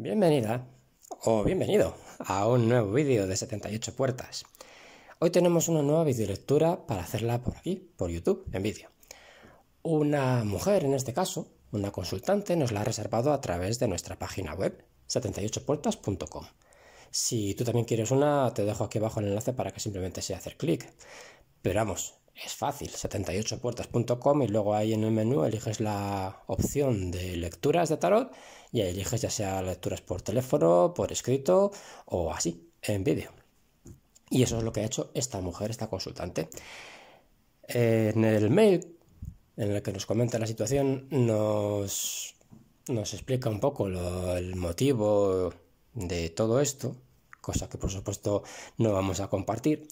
Bienvenida o bienvenido a un nuevo vídeo de 78 Puertas. Hoy tenemos una nueva videolectura para hacerla por aquí, por YouTube, en vídeo. Una mujer, en este caso, una consultante, nos la ha reservado a través de nuestra página web, 78puertas.com. Si tú también quieres una, te dejo aquí abajo el enlace para que simplemente sea hacer clic. Pero vamos, es fácil, 78puertas.com, y luego ahí en el menú eliges la opción de lecturas de tarot y ahí eliges ya sea lecturas por teléfono, por escrito o así, en vídeo. Y eso es lo que ha hecho esta mujer, esta consultante. En el mail en el que nos comenta la situación nos explica un poco el motivo de todo esto, cosa que por supuesto no vamos a compartir.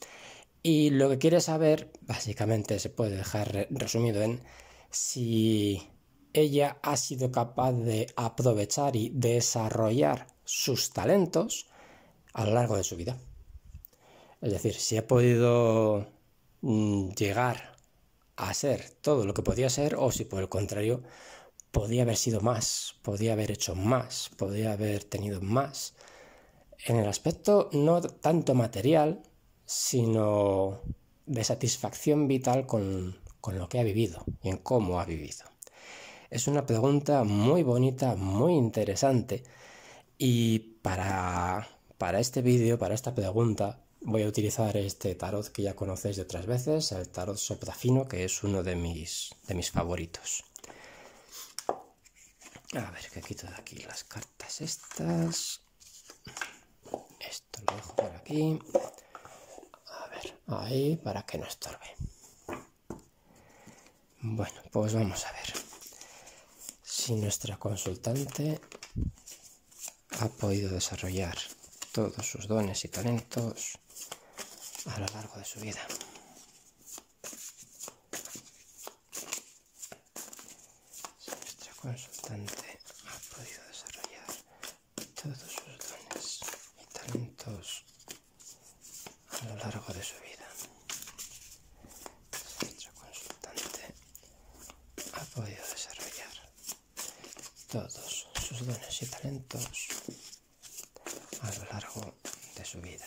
Y lo que quiere saber, básicamente, se puede dejar resumido en si ella ha sido capaz de aprovechar y desarrollar sus talentos a lo largo de su vida. Es decir, si ha podido llegar a ser todo lo que podía ser, o si por el contrario podía haber sido más, podía haber hecho más, podía haber tenido más. En el aspecto no tanto material, sino de satisfacción vital con lo que ha vivido y en cómo ha vivido. Es una pregunta muy bonita, muy interesante, y para este vídeo, para esta pregunta, voy a utilizar este tarot que ya conocéis de otras veces, el tarot Soprafino, que es uno de mis favoritos. A ver, que quito de aquí las cartas estas. Esto lo dejo por aquí. Ahí, para que no estorbe. Bueno, pues vamos a ver si nuestra consultante ha podido desarrollar todos sus dones y talentos a lo largo de su vida. Si nuestra consultante ha podido desarrollar todos sus dones y talentos a lo largo de su vida. Todos sus dones y talentos a lo largo de su vida.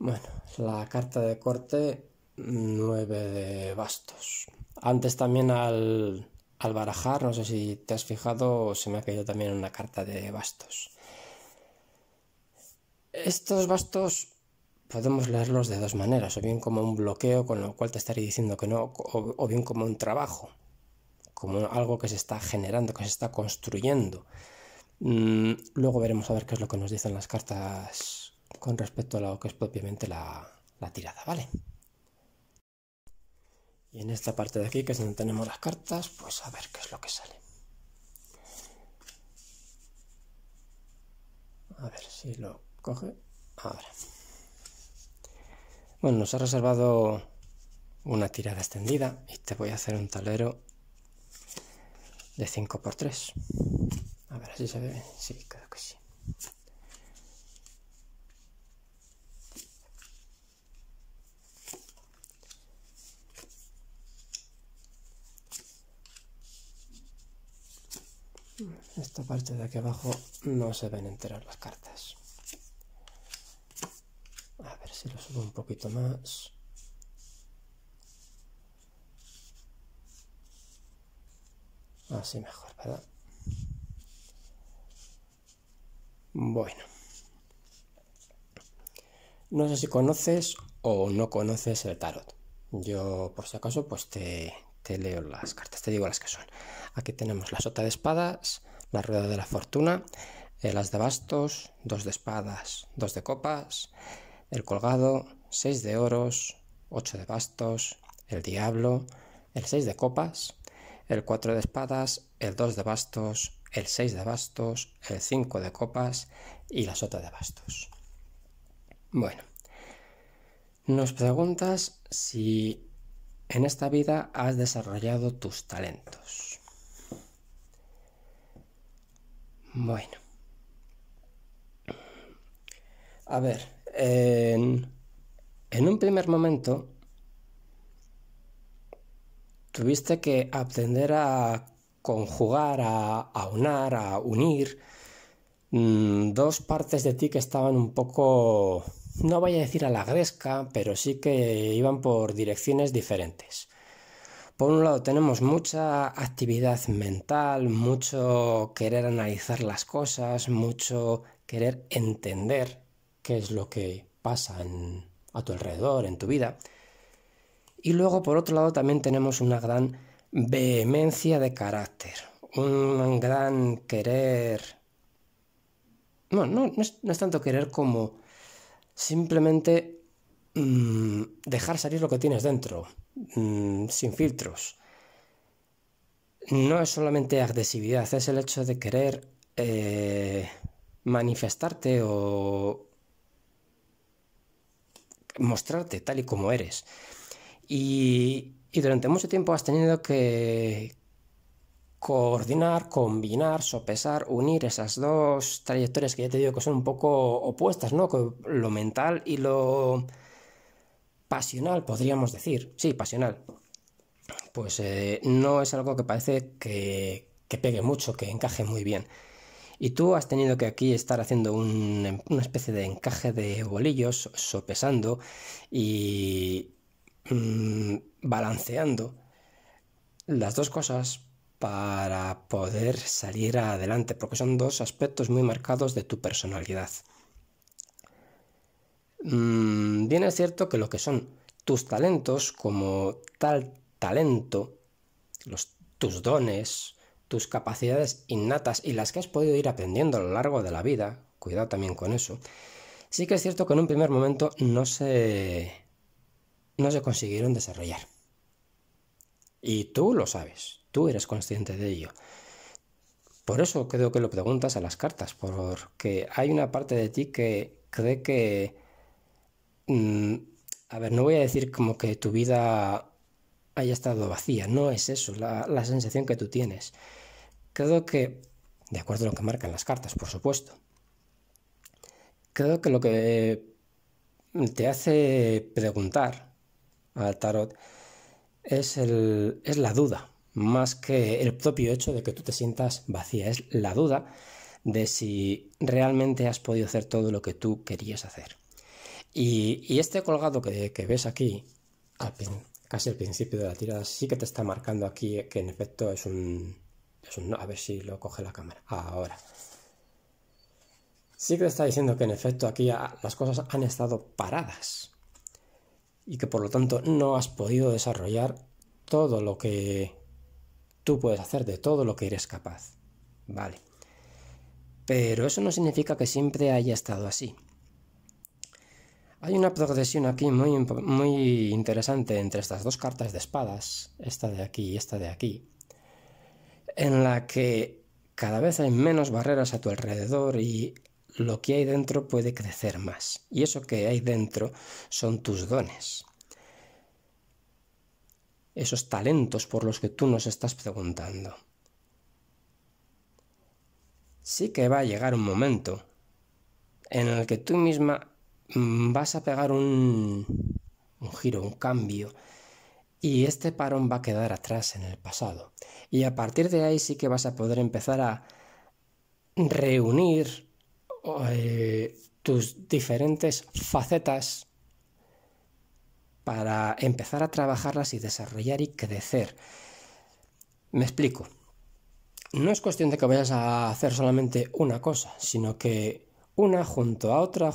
Bueno, la carta de corte 9 de bastos. Antes también al barajar, no sé si te has fijado, se me ha caído también una carta de bastos. Estos bastos podemos leerlos de dos maneras, o bien como un bloqueo con lo cual te estaré diciendo que no, o bien como un trabajo, como algo que se está generando, que se está construyendo. Luego veremos a ver qué es lo que nos dicen las cartas con respecto a lo que es propiamente la tirada, ¿vale? Y en esta parte de aquí, que es donde tenemos las cartas, pues a ver qué es lo que sale. A ver si lo coge ahora. Bueno, nos ha reservado una tirada extendida y te voy a hacer un tablero de 5×3. A ver, ¿así se ve bien? Sí, creo que sí. Esta parte de aquí abajo no se ven enteras las cartas. A ver si lo subo un poquito más. Así mejor, ¿verdad? Bueno. No sé si conoces o no conoces el tarot. Yo, por si acaso, pues te leo las cartas, te digo las que son. Aquí tenemos la sota de espadas, la rueda de la fortuna, el as de bastos, 2 de espadas, 2 de copas, el colgado, 6 de oros, 8 de bastos, el diablo, el 6 de copas, el 4 de espadas, el 2 de bastos, el 6 de bastos, el 5 de copas y la sota de bastos. Bueno, nos preguntas si en esta vida has desarrollado tus talentos. Bueno, a ver, En un primer momento tuviste que aprender a conjugar, a aunar, a unir dos partes de ti que estaban un poco, no voy a decir a la gresca, pero sí que iban por direcciones diferentes. Por un lado tenemos mucha actividad mental, mucho querer analizar las cosas, mucho querer entender qué es lo que pasa a tu alrededor, en tu vida. Y luego por otro lado también tenemos una gran vehemencia de carácter, un gran querer... No es tanto querer como simplemente dejar salir lo que tienes dentro, sin filtros. No es solamente agresividad, es el hecho de querer manifestarte o mostrarte tal y como eres. Y durante mucho tiempo has tenido que coordinar, combinar, sopesar, unir esas dos trayectorias que ya te digo que son un poco opuestas, ¿no? Lo mental y lo pasional, podríamos decir. Sí, pasional. Pues no es algo que parece que pegue mucho, que encaje muy bien. Y tú has tenido que aquí estar haciendo una especie de encaje de bolillos, sopesando y balanceando las dos cosas para poder salir adelante, porque son dos aspectos muy marcados de tu personalidad. Bien es cierto que lo que son tus talentos, como tal talento, tus dones, tus capacidades innatas y las que has podido ir aprendiendo a lo largo de la vida, cuidado también con eso, sí que es cierto que en un primer momento no se consiguieron desarrollar. Y tú lo sabes. Tú eres consciente de ello. Por eso creo que lo preguntas a las cartas, porque hay una parte de ti que cree que... a ver, no voy a decir como que tu vida haya estado vacía, no es eso, la sensación que tú tienes. Creo que, de acuerdo a lo que marcan las cartas, por supuesto, creo que lo que te hace preguntar al tarot es la duda. Más que el propio hecho de que tú te sientas vacía, es la duda de si realmente has podido hacer todo lo que tú querías hacer. Y este colgado que ves aquí, casi al principio de la tirada, sí que te está marcando aquí que en efecto es un a ver si lo coge la cámara. Ahora. Sí que te está diciendo que en efecto aquí las cosas han estado paradas y que por lo tanto no has podido desarrollar todo lo que... Tú puedes hacer, de todo lo que eres capaz, vale. Pero eso no significa que siempre haya estado así. Hay una progresión aquí muy interesante entre estas dos cartas de espadas, esta de aquí y esta de aquí, en la que cada vez hay menos barreras a tu alrededor y lo que hay dentro puede crecer más. Y eso que hay dentro son tus dones. Esos talentos por los que tú nos estás preguntando. Sí que va a llegar un momento en el que tú misma vas a pegar un giro, un cambio, y este parón va a quedar atrás en el pasado. Y a partir de ahí sí que vas a poder empezar a reunir tus diferentes facetas para empezar a trabajarlas y desarrollar y crecer. Me explico. No es cuestión de que vayas a hacer solamente una cosa, sino que una junto a otra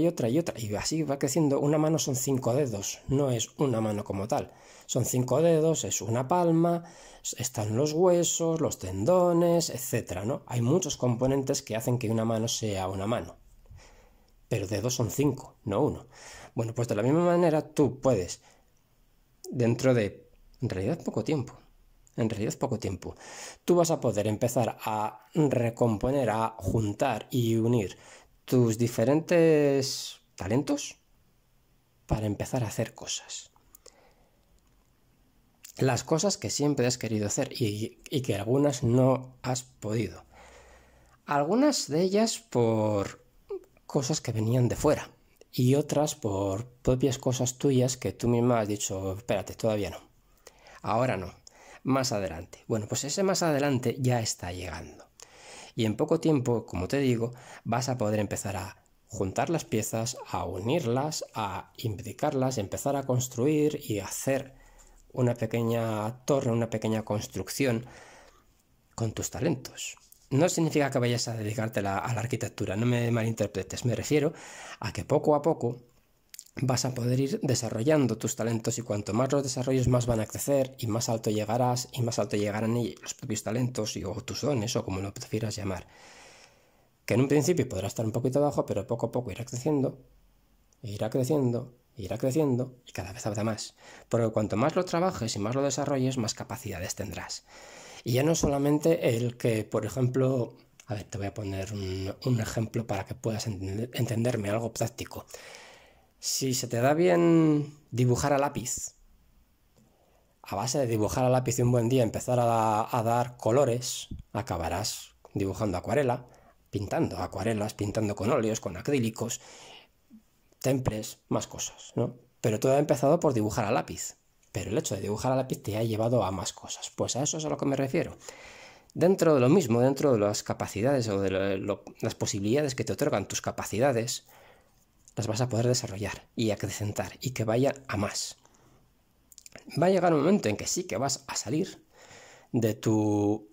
y otra y otra. Y así va creciendo. Una mano son 5 dedos, no es una mano como tal. Son 5 dedos, es una palma, están los huesos, los tendones, etcétera, ¿no? Hay muchos componentes que hacen que una mano sea una mano. Pero dedos son 5, no 1. Bueno, pues de la misma manera tú puedes, dentro de, en realidad poco tiempo, tú vas a poder empezar a recomponer, a juntar y unir tus diferentes talentos para empezar a hacer cosas. Las cosas que siempre has querido hacer y que algunas no has podido. Algunas de ellas por cosas que venían de fuera y otras por propias cosas tuyas que tú misma has dicho, espérate, todavía no, ahora no, más adelante. Bueno, pues ese más adelante ya está llegando. Y en poco tiempo, como te digo, vas a poder empezar a juntar las piezas, a unirlas, a imbricarlas, empezar a construir y hacer una pequeña torre, una pequeña construcción con tus talentos. No significa que vayas a dedicarte a la arquitectura, no me malinterpretes, me refiero a que poco a poco vas a poder ir desarrollando tus talentos y cuanto más los desarrolles más van a crecer y más alto llegarás y más alto llegarán los propios talentos o tus dones o como lo prefieras llamar. Que en un principio podrá estar un poquito abajo, pero poco a poco irá creciendo, irá creciendo, irá creciendo y cada vez habrá más. Porque cuanto más lo trabajes y más lo desarrolles, más capacidades tendrás. Y ya no solamente el que, por ejemplo, a ver, te voy a poner un ejemplo para que puedas entenderme, algo práctico. Si se te da bien dibujar a lápiz, a base de dibujar a lápiz un buen día empezar a dar colores, acabarás dibujando acuarela, pintando acuarelas, pintando con óleos, con acrílicos, temples, más cosas, ¿no? Pero todo ha empezado por dibujar a lápiz, pero el hecho de dibujar a lápiz te ha llevado a más cosas. Pues a eso es a lo que me refiero. Dentro de lo mismo, dentro de las capacidades o de las posibilidades que te otorgan tus capacidades, las vas a poder desarrollar y acrecentar y que vayan a más. Va a llegar un momento en que sí que vas a salir de tu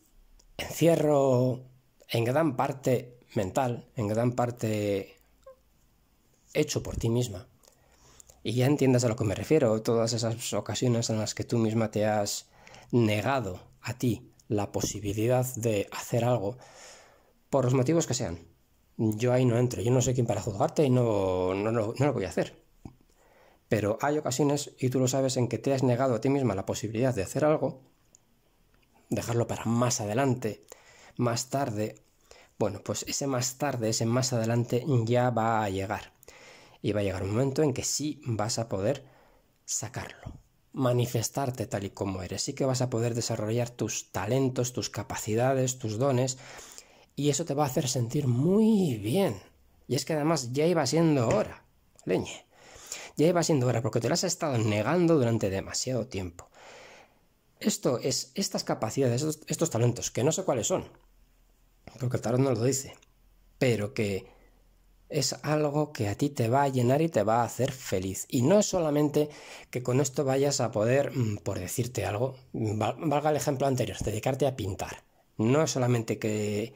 encierro en gran parte mental, en gran parte hecho por ti misma. Y ya entiendas a lo que me refiero, todas esas ocasiones en las que tú misma te has negado a ti la posibilidad de hacer algo por los motivos que sean. Yo ahí no entro, yo no soy quien para juzgarte y no lo voy a hacer. Pero hay ocasiones, y tú lo sabes, en que te has negado a ti misma la posibilidad de hacer algo, dejarlo para más adelante, más tarde. Bueno, pues ese más tarde, ese más adelante ya va a llegar. Y va a llegar un momento en que sí vas a poder sacarlo, manifestarte tal y como eres. Sí que vas a poder desarrollar tus talentos, tus capacidades, tus dones. Y eso te va a hacer sentir muy bien. Y es que además ya iba siendo hora, leñe. Ya iba siendo hora porque te lo has estado negando durante demasiado tiempo. Esto es, estas capacidades, estos talentos, que no sé cuáles son, porque el tarot no lo dice, pero que es algo que a ti te va a llenar y te va a hacer feliz. Y no es solamente que con esto vayas a poder, por decirte algo, valga el ejemplo anterior, dedicarte a pintar. No es solamente que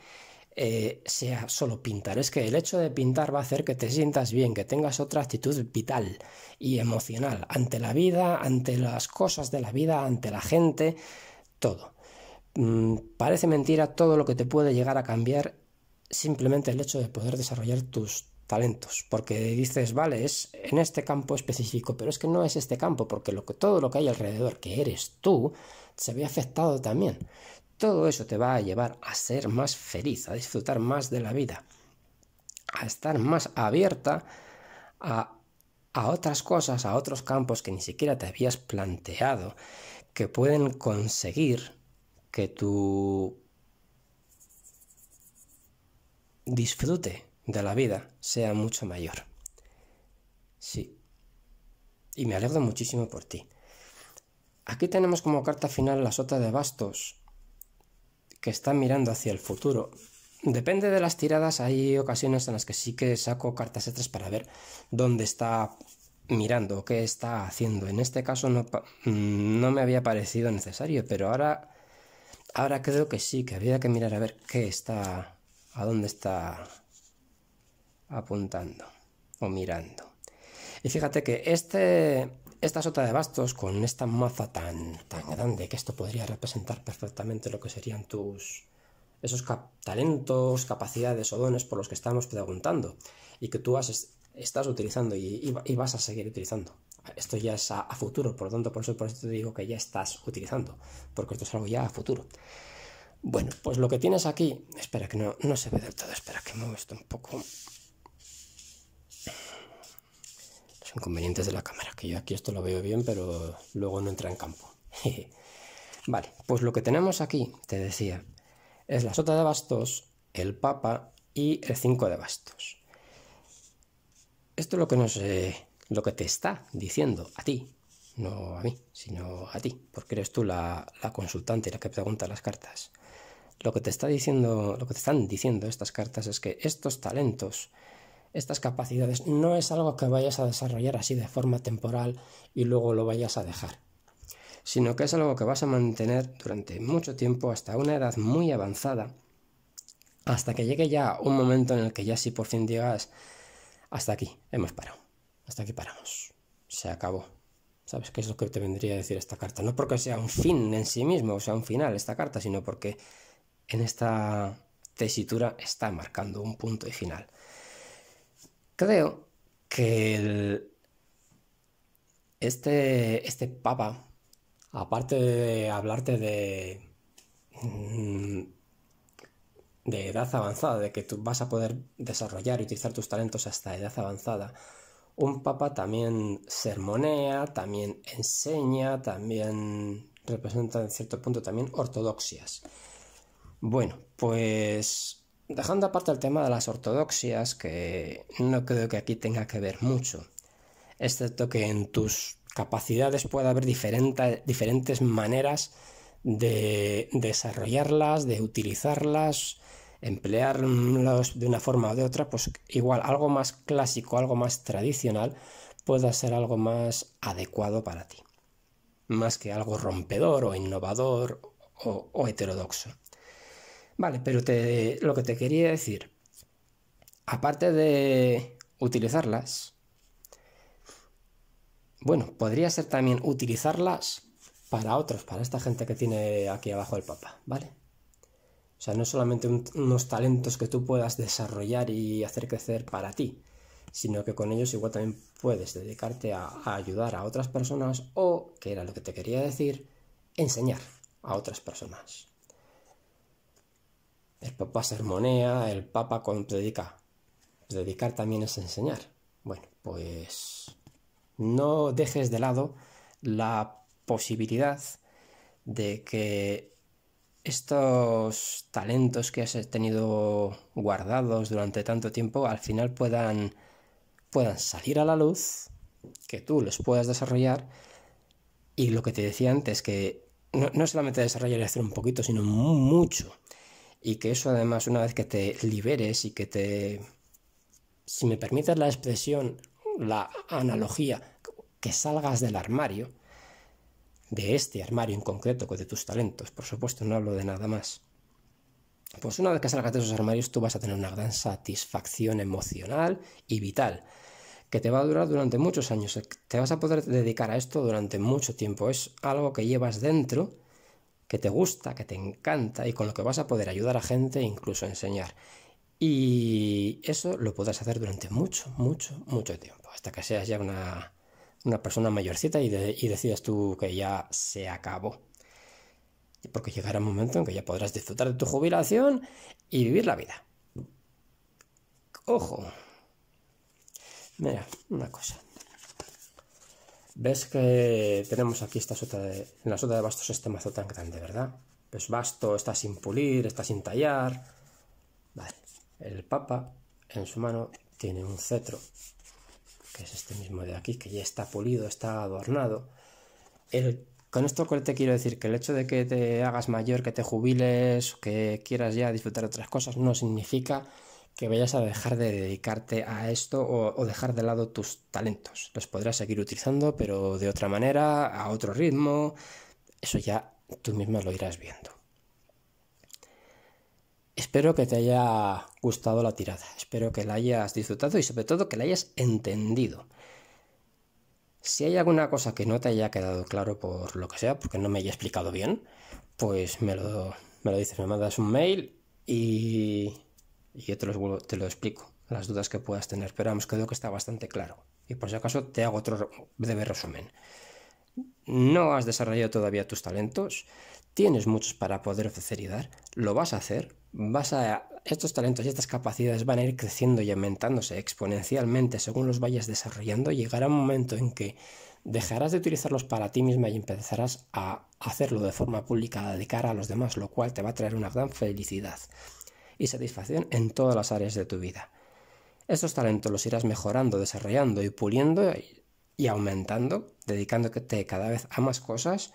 sea solo pintar, es que el hecho de pintar va a hacer que te sientas bien, que tengas otra actitud vital y emocional ante la vida, ante las cosas de la vida, ante la gente, todo. Parece mentira todo lo que te puede llegar a cambiar simplemente el hecho de poder desarrollar tus talentos, porque dices, vale, es en este campo específico, pero es que no es este campo, porque todo lo que hay alrededor, que eres tú, se ve afectado también. Todo eso te va a llevar a ser más feliz, a disfrutar más de la vida, a estar más abierta a otras cosas, a otros campos que ni siquiera te habías planteado, que pueden conseguir que tu disfrute de la vida sea mucho mayor. Sí. Y me alegro muchísimo por ti. Aquí tenemos como carta final la sota de bastos, que están mirando hacia el futuro. Depende de las tiradas, hay ocasiones en las que sí que saco cartas extras para ver dónde está mirando, qué está haciendo. En este caso no me había parecido necesario, pero ahora creo que sí, que había que mirar a ver qué está, a dónde está apuntando o mirando. Y fíjate que esta sota de bastos con esta maza tan grande, que esto podría representar perfectamente lo que serían esos talentos, capacidades o dones por los que estamos preguntando y que tú estás utilizando y vas a seguir utilizando. Esto ya es a futuro, por lo tanto por eso te digo que ya estás utilizando, porque esto es algo ya a futuro. Bueno, pues lo que tienes aquí, espera que no se ve del todo, espera que muevo esto un poco. Inconvenientes de la cámara, que yo aquí esto lo veo bien, pero luego no entra en campo. Vale, pues lo que tenemos aquí, te decía, es la sota de bastos, el papa y el 5 de bastos. Esto es lo que nos, lo que te está diciendo a ti, no a mí, sino a ti, porque eres tú la consultante, la que pregunta las cartas. Lo que te está diciendo, lo que te están diciendo estas cartas es que estos talentos, estas capacidades, no es algo que vayas a desarrollar así de forma temporal y luego lo vayas a dejar, sino que es algo que vas a mantener durante mucho tiempo, hasta una edad muy avanzada, hasta que llegue ya un momento en el que ya sí por fin digas, hasta aquí, hemos parado, hasta aquí paramos, se acabó. ¿Sabes qué es lo que te vendría a decir esta carta? No porque sea un fin en sí mismo, o sea un final esta carta, sino porque en esta tesitura está marcando un punto y final. Creo que este papa, aparte de hablarte de edad avanzada, de que tú vas a poder desarrollar y utilizar tus talentos hasta edad avanzada, un papa también sermonea, también enseña, también representa en cierto punto también ortodoxias. Bueno, pues dejando aparte el tema de las ortodoxias, que no creo que aquí tenga que ver mucho, excepto que en tus capacidades puede haber diferentes maneras de desarrollarlas, de utilizarlas, emplearlos de una forma o de otra. Pues igual algo más clásico, algo más tradicional, pueda ser algo más adecuado para ti, más que algo rompedor o innovador o heterodoxo. Vale, pero lo que te quería decir, aparte de utilizarlas, bueno, podría ser también utilizarlas para otros, para esta gente que tiene aquí abajo el papa, ¿vale? O sea, no solamente unos talentos que tú puedas desarrollar y hacer crecer para ti, sino que con ellos igual también puedes dedicarte a ayudar a otras personas, o, que era lo que te quería decir, enseñar a otras personas. El papa sermonea, el papa predica. Predicar también es enseñar. Bueno, pues no dejes de lado la posibilidad de que estos talentos que has tenido guardados durante tanto tiempo al final puedan salir a la luz, que tú los puedas desarrollar. Y lo que te decía antes, que no solamente desarrollar y hacer un poquito, sino mucho. Y que eso además, una vez que te liberes y que te, si me permites la expresión, la analogía, que salgas del armario, de este armario en concreto, de tus talentos, por supuesto, no hablo de nada más. Pues una vez que salgas de esos armarios, tú vas a tener una gran satisfacción emocional y vital, que te va a durar durante muchos años. Te vas a poder dedicar a esto durante mucho tiempo. Es algo que llevas dentro, que te gusta, que te encanta, y con lo que vas a poder ayudar a gente e incluso enseñar. Y eso lo podrás hacer durante mucho, mucho, mucho tiempo, hasta que seas ya una persona mayorcita y decidas tú que ya se acabó. Porque llegará un momento en que ya podrás disfrutar de tu jubilación y vivir la vida. ¡Ojo! Mira, una cosa. ¿Ves que tenemos aquí esta sota en la sota de bastos este mazo tan grande, verdad? Pues basto, está sin pulir, está sin tallar. Vale. El papa en su mano tiene un cetro, que es este mismo de aquí, que ya está pulido, está adornado. Con esto te quiero decir que el hecho de que te hagas mayor, que te jubiles, que quieras ya disfrutar de otras cosas, no significa que vayas a dejar de dedicarte a esto o dejar de lado tus talentos. Los podrás seguir utilizando, pero de otra manera, a otro ritmo. Eso ya tú misma lo irás viendo. Espero que te haya gustado la tirada, espero que la hayas disfrutado y sobre todo que la hayas entendido. Si hay alguna cosa que no te haya quedado claro por lo que sea, porque no me haya explicado bien, pues me lo dices, me mandas un mail y yo te lo explico, las dudas que puedas tener. Pero vamos, creo que está bastante claro. Y por si acaso te hago otro breve resumen. No has desarrollado todavía tus talentos, tienes muchos para poder ofrecer y dar, lo vas a hacer, estos talentos y estas capacidades van a ir creciendo y aumentándose exponencialmente según los vayas desarrollando. Llegará un momento en que dejarás de utilizarlos para ti misma y empezarás a hacerlo de forma pública de cara a los demás, lo cual te va a traer una gran felicidad y satisfacción en todas las áreas de tu vida. Estos talentos los irás mejorando, desarrollando y puliendo y aumentando, dedicándote cada vez a más cosas,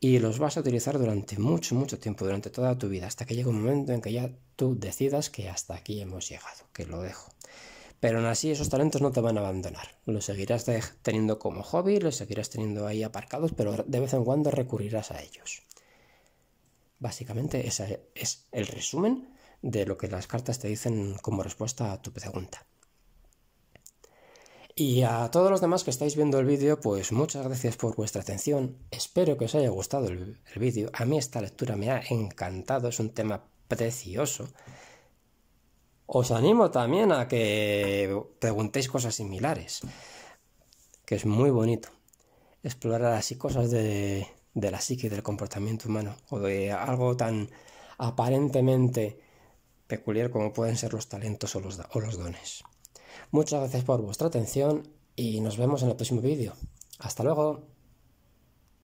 y los vas a utilizar durante mucho, mucho tiempo, durante toda tu vida, hasta que llegue un momento en que ya tú decidas que hasta aquí hemos llegado, que lo dejo. Pero aún así esos talentos no te van a abandonar, los seguirás teniendo como hobby, los seguirás teniendo ahí aparcados, pero de vez en cuando recurrirás a ellos. Básicamente ese es el resumen de lo que las cartas te dicen como respuesta a tu pregunta. Y a todos los demás que estáis viendo el vídeo, pues muchas gracias por vuestra atención. Espero que os haya gustado el vídeo. A mí esta lectura me ha encantado, es un tema precioso. Os animo también a que preguntéis cosas similares, que es muy bonito. Explorar así cosas de la psique, del comportamiento humano, o de algo tan aparentemente peculiar como pueden ser los talentos o los dones. Muchas gracias por vuestra atención y nos vemos en el próximo vídeo. ¡Hasta luego!